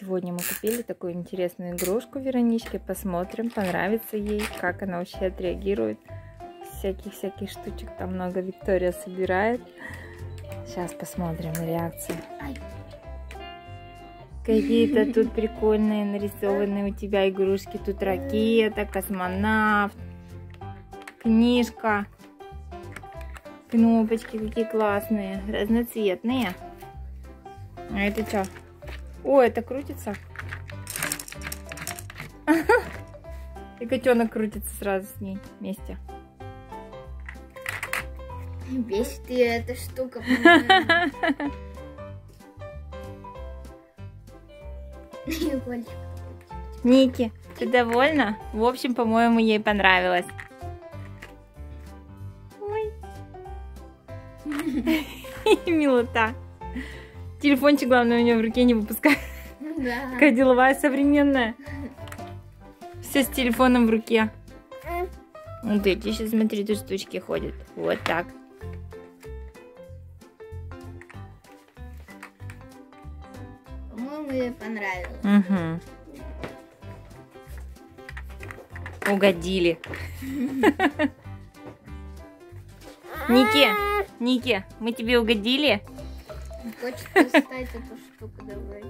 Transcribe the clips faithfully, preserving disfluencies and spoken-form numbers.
Сегодня мы купили такую интересную игрушку Вероничке. Посмотрим, понравится ей, как она вообще отреагирует. Всяких-всяких штучек там много Виктория собирает. Сейчас посмотрим на реакцию. Какие-то тут прикольные нарисованные у тебя игрушки. Тут ракета, космонавт, книжка. Кнопочки какие классные, разноцветные. А это что? О, это крутится. И котенок крутится сразу с ней вместе. Бесит ее эта штука. Ники, ты довольна? В общем, по-моему, ей понравилось. Ой. Милота. Телефончик, главное, у нее в руке не выпускает. Да. Такая деловая, современная. Все с телефоном в руке. Вот эти, сейчас смотри, тут штучки ходят. Вот так. По-моему, ей понравилось. Угу. Угодили. Ники, Ники, мы тебе угодили? Хочется встать эту штуку, давай.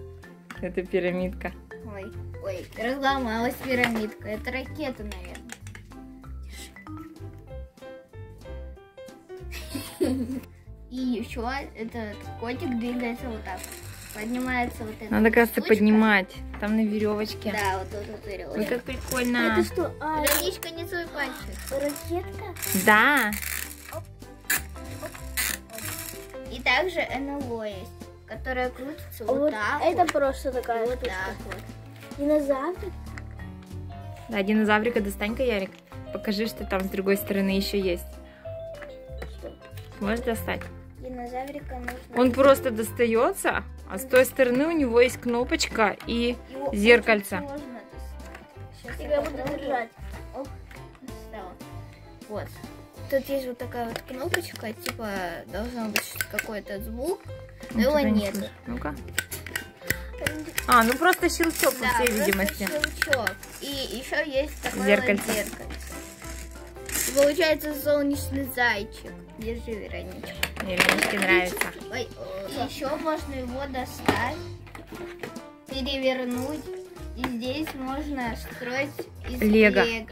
Это пирамидка. Ой, ой, разломалась пирамидка. Это ракета, наверное. И еще этот котик двигается вот так. Поднимается вот это. Надо, кажется, поднимать. Там на веревочке. Да, вот тут вот веревочка. Вот как прикольно. Это что? Вероничка, не свой пальчик. Ракетка? Да. И также НЛО есть, которая крутится вот, вот так. Это вот. Просто такая вот штучка. Вот. Динозаврик. Да, динозаврика достань-ка, Ярик. Покажи, что там с другой стороны еще есть. Что? Можешь достать? Динозаврика нужно... Он просто достается, а с той стороны у него есть кнопочка и его зеркальце. Сейчас я буду держать. Оп, встала. Вот. Тут есть вот такая вот кнопочка, типа должен быть какой-то звук, но его нет. Ну-ка. А, ну просто щелчок, да, по всей видимости. Щелчок. И еще есть такое зеркальце. Вот зеркальце. Получается солнечный зайчик. Держи, Вероничка. Вероничке нравится. Ой, еще можно его достать, перевернуть, и здесь можно строить из лего. лего.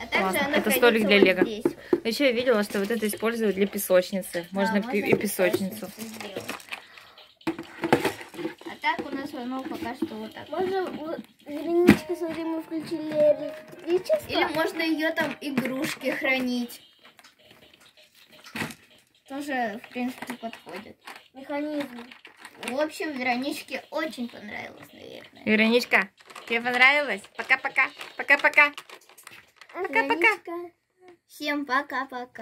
А также она это столик для вот лего. Здесь. Еще я видела, что вот это используют для песочницы. Можно, да, можно и песочницу. А так у нас оно пока что вот так. Можно, вот, Вероничка, смотри, мы включили электричество. Или можно ее там игрушки хранить. Тоже, в принципе, подходит. Механизм. В общем, Вероничке очень понравилось, наверное. Вероничка, тебе понравилось? Пока-пока. Пока-пока. Пока-пока. Всем пока-пока.